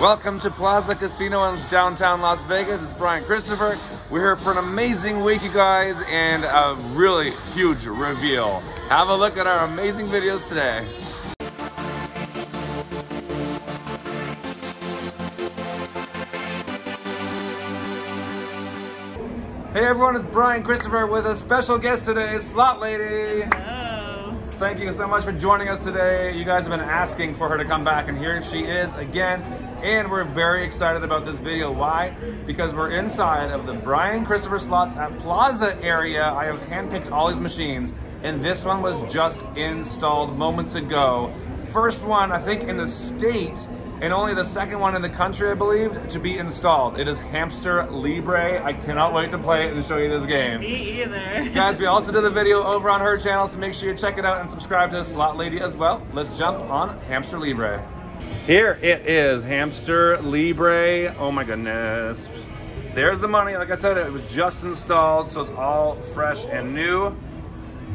Welcome to Plaza Casino in downtown Las Vegas. It's Brian Christopher. We're here for an amazing week, you guys, and a really huge reveal. Have a look at our amazing videos today. Hey everyone, it's Brian Christopher with a special guest today, Slot Lady. Hello. Thank you so much for joining us today. You guys have been asking for her to come back, and here she is again. And we're very excited about this video. Why? Because we're inside of the Brian Christopher Slots at Plaza area. I have handpicked all these machines, and this one was just installed moments ago. First one, I think, in the state, and only the second one in the country, I believe, to be installed. It is Hamster Libre. I cannot wait to play it and show you this game. Me either. Guys, we also did a video over on her channel, so make sure you check it out and subscribe to Slot Lady as well. Let's jump on Hamster Libre. Here it is, Hamster Libre. Oh my goodness. There's the money. Like I said, it was just installed, so it's all fresh and new.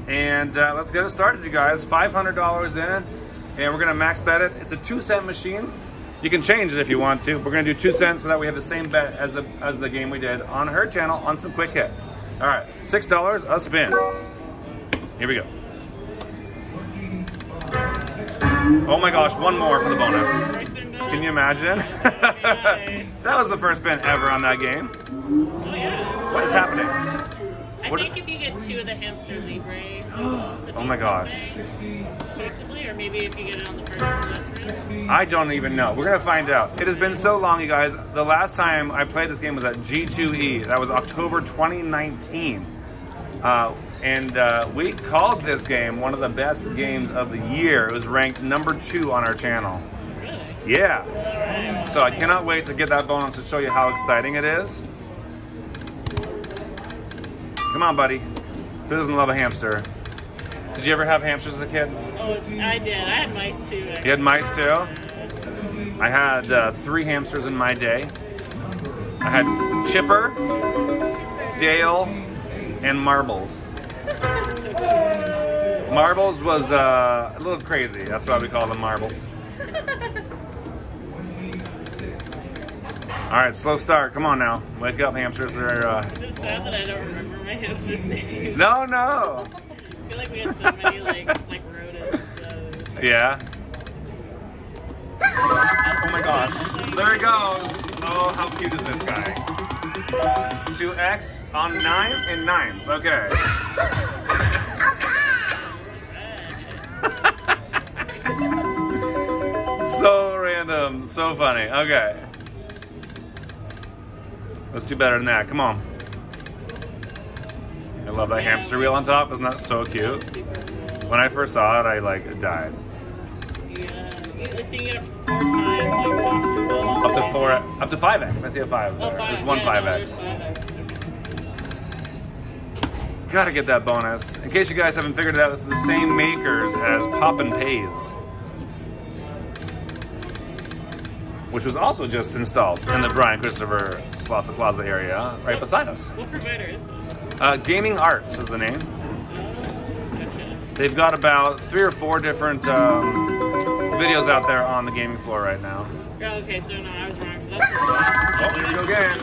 And let's get it started, you guys. $500 in, and we're gonna max bet it. It's a 2 cent machine. You can change it if you want to. We're gonna do 2 cents so that we have the same bet as the game we did on her channel on some Quick Hit. All right, $6 a spin. Here we go. Oh my gosh, one more for the bonus. Can you imagine? That was the first spin ever on that game. Oh yeah. What is happening? I think if you get two of the Hamster Libre, so oh my gosh. Possibly, or maybe if you get it on the first and last round. I don't even know. We're gonna find out. It has been so long, you guys. The last time I played this game was at G2E. That was October 2019. We called this game one of the best games of the year. It was ranked #2 on our channel. Really? Yeah. All right. So I cannot wait to get that bonus to show you how exciting it is. Come on, buddy. Who doesn't love a hamster? Did you ever have hamsters as a kid? Oh, I did. I had mice too. Actually. You had mice too? I had 3 hamsters in my day. I had Chipper, Dale, and Marbles. That's so cute. Marbles was a little crazy. That's why we call them Marbles. All right, slow start. Come on now. Wake up, hamsters. They're, Is it sad that I don't remember my hamster's name? No, no. I feel like we had so many, like rodents. Yeah. Oh my gosh. There he goes. Oh, how cute is this guy? 2X on 9 and 9s. Okay. So random. So funny. Okay. Let's do better than that. Come on. I love that hamster wheel on top. Isn't that so cute? When I first saw it, I like died. Yeah. You're seeing it up to 4 times. Up to 4. Up to 5X. I see a 5 there. There's one 5X. Gotta get that bonus. In case you guys haven't figured it out, it's the same makers as Poppin' Pays, which was also just installed in the Brian Christopher Slots Plaza area, right beside us. What provider is this? Gaming Arts is the name. Gotcha. They've got about 3 or 4 different videos out there on the gaming floor right now. Oh, okay, so no, I was wrong. So that's oh, here we go again.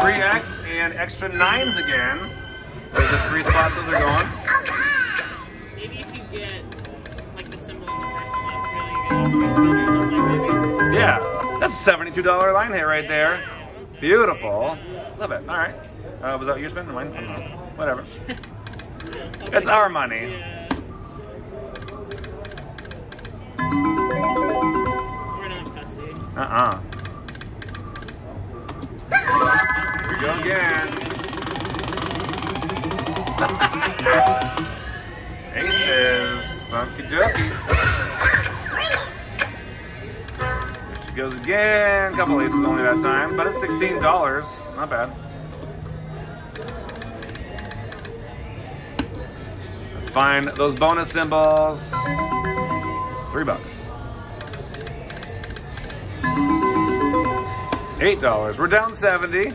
3X and extra 9s again. There's the 3 spots as they're going. Maybe if you get... Yeah, that's a $72 line hit right there. Beautiful. Love it. All right. Was that your spin or mine? I don't know. Whatever. It's our money. We're not fussy. Uh-uh. Here we go again. Aces. Sunky Ducky. Goes again, a couple aces only that time, but it's $16, not bad. Let's find those bonus symbols. $3. $8, we're down 70.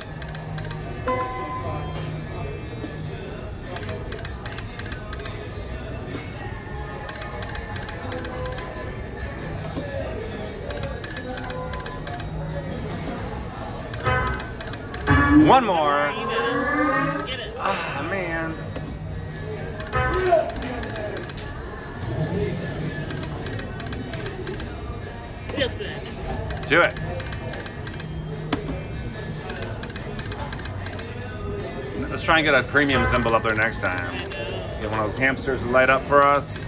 One more. Ah, man. Yes, bitch. Do it. Let's try and get a premium symbol up there next time. Get one of those hamsters to light up for us.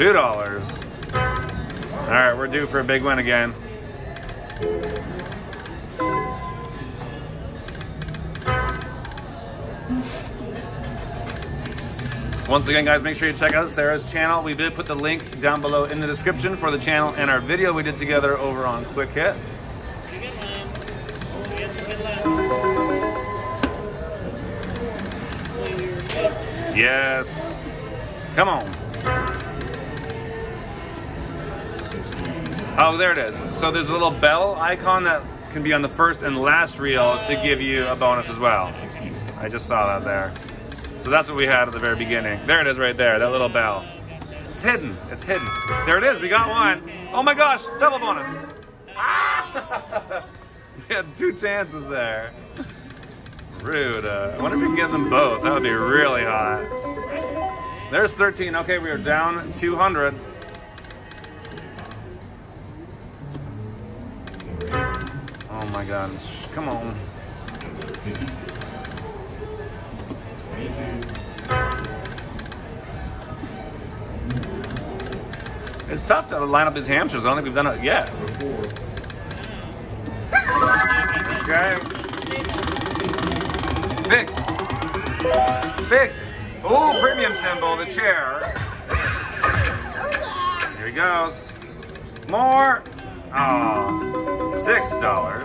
$2. All right, we're due for a big win again. Once again, guys, make sure you check out Sarah's channel. We did put the link down below in the description for the channel and our video we did together over on Quick Hit. Yes. Come on. Oh, there it is. So there's a little bell icon that can be on the first and last reel to give you a bonus as well. I just saw that there. So that's what we had at the very beginning. There it is right there, that little bell. It's hidden, it's hidden. There it is, we got one. Oh my gosh, double bonus. Ah! We had two chances there. Rude. I wonder if we can get them both. That would be really hot. There's 13. Okay, we are down 200. Oh my God, come on. It's tough to line up these hamsters. I don't think we've done it yet. Okay. Big. Big. Oh, premium symbol, the chair. Here he goes. More. Oh, $6.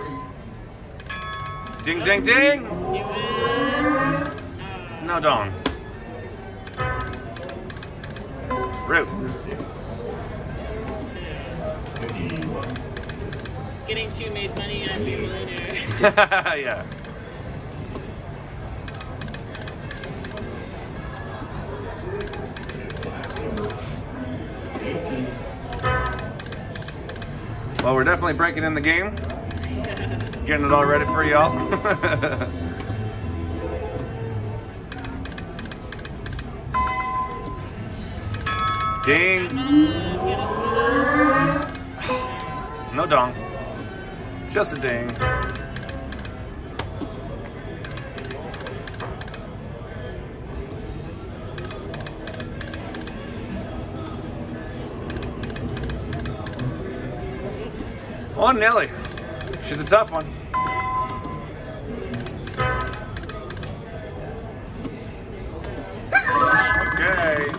Ding, ding, ding. No, don't. Root. Getting shoe made money, I'd be a millionaire. Yeah. Well, we're definitely breaking in the game. Getting it all ready for y'all. Ding. No dong. Just a ding. Oh, Nelly. She's a tough one. Okay.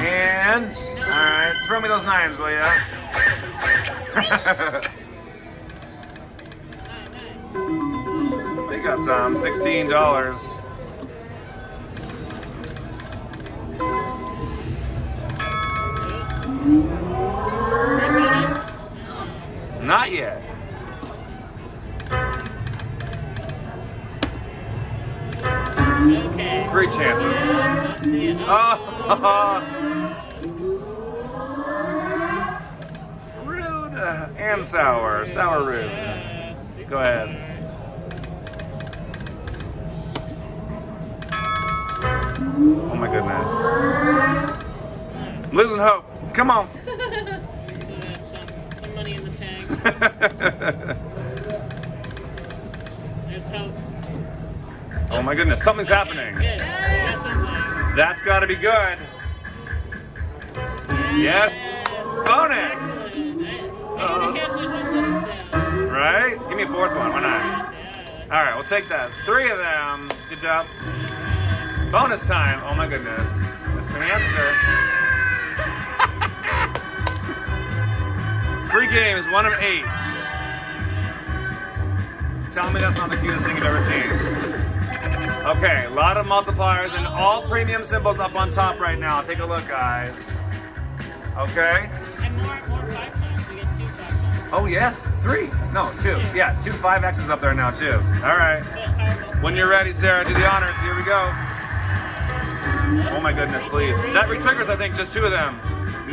And, all right, throw me those nines, will ya? We got some, $16. Not yet. Okay. 3 chances. Oh. Rude and sour. Sour rude. Go ahead. Oh my goodness. I'm losing hope. Come on. Some money in the tank. There's hope. Oh my goodness, something's happening. Good. That's got to be good. Yes. Bonus. Right? Give me a fourth one. Why not? All right, we'll take that. 3 of them. Good job. Bonus time. Oh my goodness. Mr. Hamster. 3 games, 1 of 8. Tell me that's not the cutest thing you've ever seen. Okay, a lot of multipliers and all premium symbols up on top right now. Take a look, guys. Okay. And more 5 times. We get 2 5 times. Oh yes, three. No, two. Yeah, 2 5Xs up there now too. All right. When you're ready, Sarah, do the honors. Here we go. Oh my goodness, please. That re-triggers, I think, just two of them.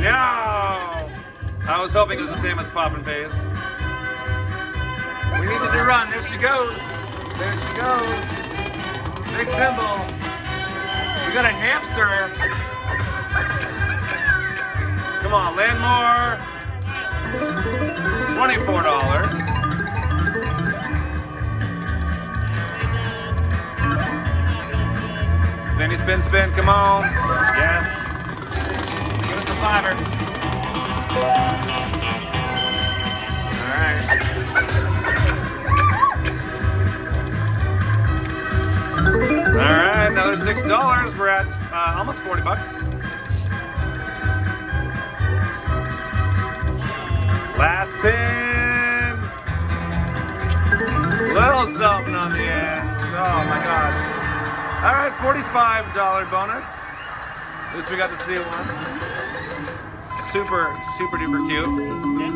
No! I was hoping it was the same as Poppin' Pays. We need to do run. There she goes. There she goes. Big symbol. We got a hamster. Come on, land more. $24. Spinny, spin, spin, come on. Yes. Give us a fiver. All right. All right, another $6. We're at almost 40 bucks. Last spin. Little something on the edge. Oh my gosh. All right, $45 bonus. At least we got to see one. Super, super duper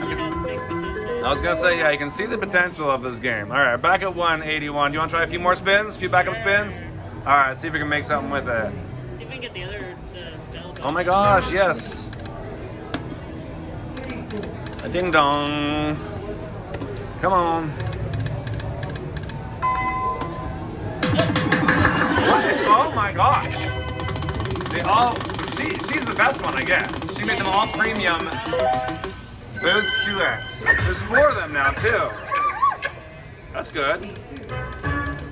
cute. I was gonna say, yeah, you can see the potential of this game. All right, back at 181. Do you want to try a few more spins? A few backup spins? All right, see if we can make something with it. See if we can get the other, bell. Oh my gosh, yes. A ding dong. Come on. Oh my gosh! They all. She's the best one, I guess. She made them all premium. Boots 2X. There's four of them now too. That's good.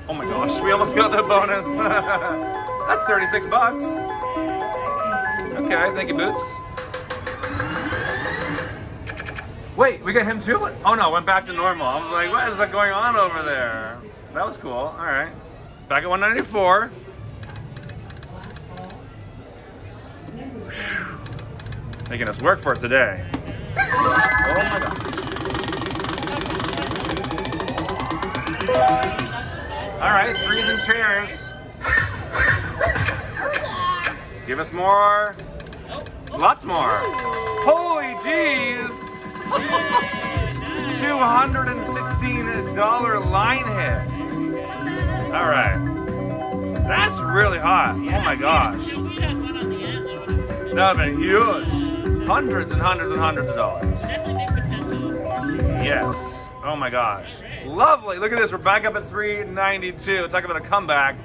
Oh my gosh, we almost got the bonus. That's 36 bucks. Okay, thank you, Boots. Wait, we got him too? Oh no, went back to normal. I was like, what is that going on over there? That was cool. All right. Back at 194. Whew. Making us work for it today. Oh my gosh. All right, threes and chairs. Give us more. Lots more. Holy jeez. $216 line hit. All right, that's really hot. Yeah, oh my gosh, that would be huge. Hundreds and hundreds and hundreds of dollars. Definitely big potential. Yes. Oh my gosh, lovely. Look at this. We're back up at 392. Talk about a comeback.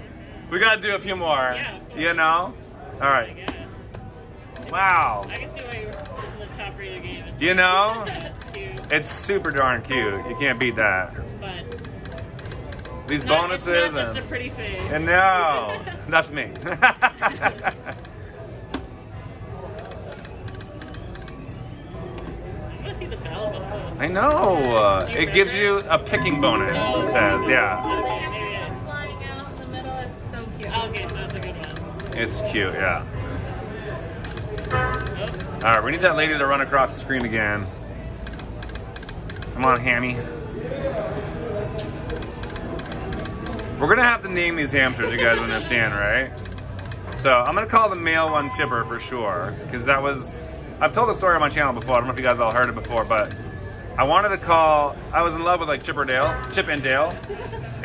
We gotta do a few more. Yeah, you know. All right. Wow. I can see why this is a top rated game. It's you know. It's cute. It's super darn cute. You can't beat that. But these bonuses. It's not just a pretty face. And no, that's me. I want to see the bell bonus. I know. It gives you a picking bonus, it says, yeah. Okay, yeah. Flying out in the middle, it's so cute. Okay, so that's a good one. It's cute, yeah. Oh. All right, we need that lady to run across the screen again. Come on, Hammy. We're gonna have to name these hamsters, you guys understand, right? So I'm gonna call the male one Chipper for sure, because that was, I've told the story on my channel before, I don't know if you guys all heard it before, but I wanted to call, I was in love with like Chip and Dale,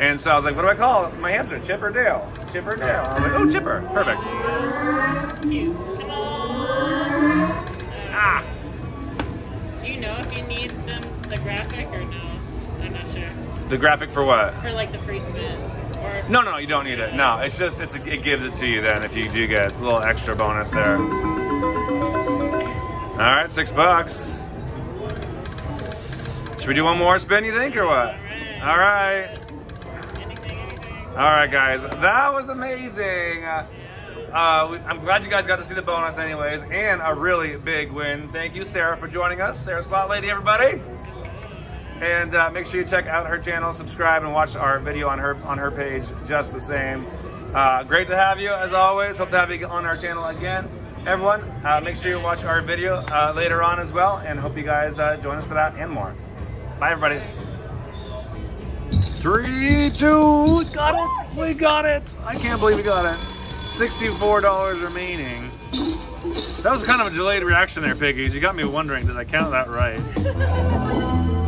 and so I was like, what do I call my hamster? Chipper Dale, Chipper Dale. I was like, oh, Chipper, perfect. Ah. Do you know if you need them, the graphic or no? I'm not sure. The graphic for what? For like the free spins. Or no, no, you don't need it. No, it's just, it's a, it gives it to you then if you do get a little extra bonus there. All right, $6. Should we do one more spin, you think, or what? All right. All right, guys, that was amazing. I'm glad you guys got to see the bonus anyways, and a really big win. Thank you, Sarah, for joining us. Sarah Slot Lady, everybody. And make sure you check out her channel, subscribe, and watch our video on her page just the same. Great to have you, as always. Hope to have you on our channel again. Everyone, make sure you watch our video later on as well, and hope you guys join us for that and more. Bye, everybody. 3, 2, we got it. We got it. I can't believe we got it. $64 remaining. That was kind of a delayed reaction there, Piggies. You got me wondering, did I count that right?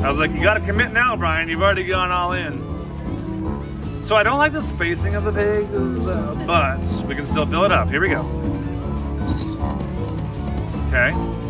I was like, you gotta commit now, Brian. You've already gone all in. So I don't like the spacing of the pigs, but we can still fill it up. Here we go. Okay.